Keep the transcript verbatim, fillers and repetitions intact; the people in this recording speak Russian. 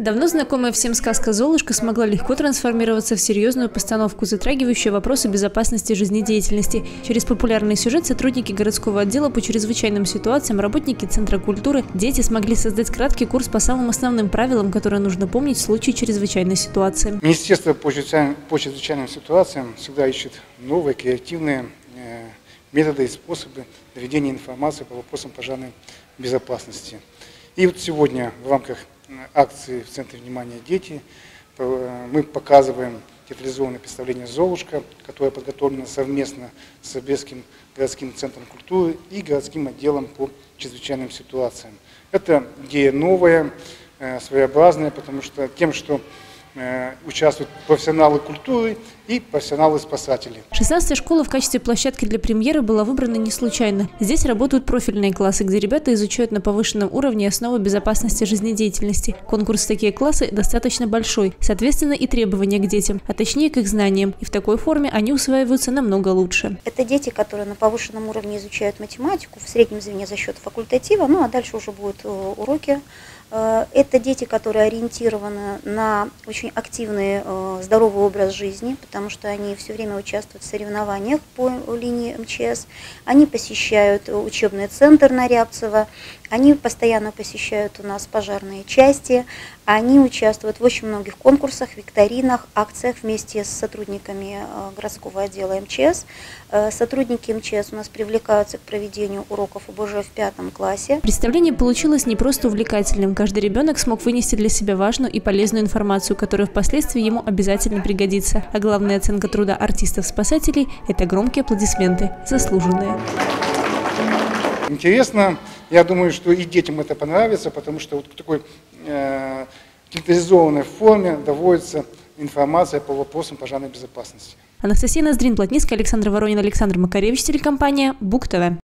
Давно знакомая всем сказка «Золушка» смогла легко трансформироваться в серьезную постановку, затрагивающую вопросы безопасности жизнедеятельности. Через популярный сюжет сотрудники городского отдела по чрезвычайным ситуациям, работники Центра культуры, дети смогли создать краткий курс по самым основным правилам, которые нужно помнить в случае чрезвычайной ситуации. Министерство по чрезвычайным ситуациям всегда ищет новые креативные методы и способы доведения информации по вопросам пожарной безопасности. И вот сегодня в рамках акции в Центре внимания «Дети» мы показываем театрализованное представление «Золушка», которое подготовлено совместно с Советским городским центром культуры и городским отделом по чрезвычайным ситуациям. Это идея новая, своеобразная, потому что тем, что участвуют профессионалы культуры и профессионалы-спасатели. шестнадцатая школа в качестве площадки для премьеры была выбрана не случайно. Здесь работают профильные классы, где ребята изучают на повышенном уровне основы безопасности жизнедеятельности. Конкурс в такие классы достаточно большой, соответственно и требования к детям, а точнее к их знаниям. И в такой форме они усваиваются намного лучше. Это дети, которые на повышенном уровне изучают математику, в среднем звене за счет факультатива, ну а дальше уже будут уроки. Это дети, которые ориентированы на очень активный здоровый образ жизни, потому что они все время участвуют в соревнованиях по линии МЧС. Они посещают учебный центр на Рябцево, они постоянно посещают у нас пожарные части, они участвуют в очень многих конкурсах, викторинах, акциях вместе с сотрудниками городского отдела МЧС. Сотрудники МЧС у нас привлекаются к проведению уроков ОБЖ в пятом классе. Представление получилось не просто увлекательным. Каждый ребенок смог вынести для себя важную и полезную информацию, которая впоследствии ему обязательно пригодится. А главная оценка труда артистов-спасателей – это громкие аплодисменты, заслуженные. Интересно, я думаю, что и детям это понравится, потому что вот в такой э, детализованной форме доводится информация по вопросам пожарной безопасности. Анастасия Ноздрин-Плотницкая, Александр Воронин, Александр Макаревич, телекомпания Бук-ТВ.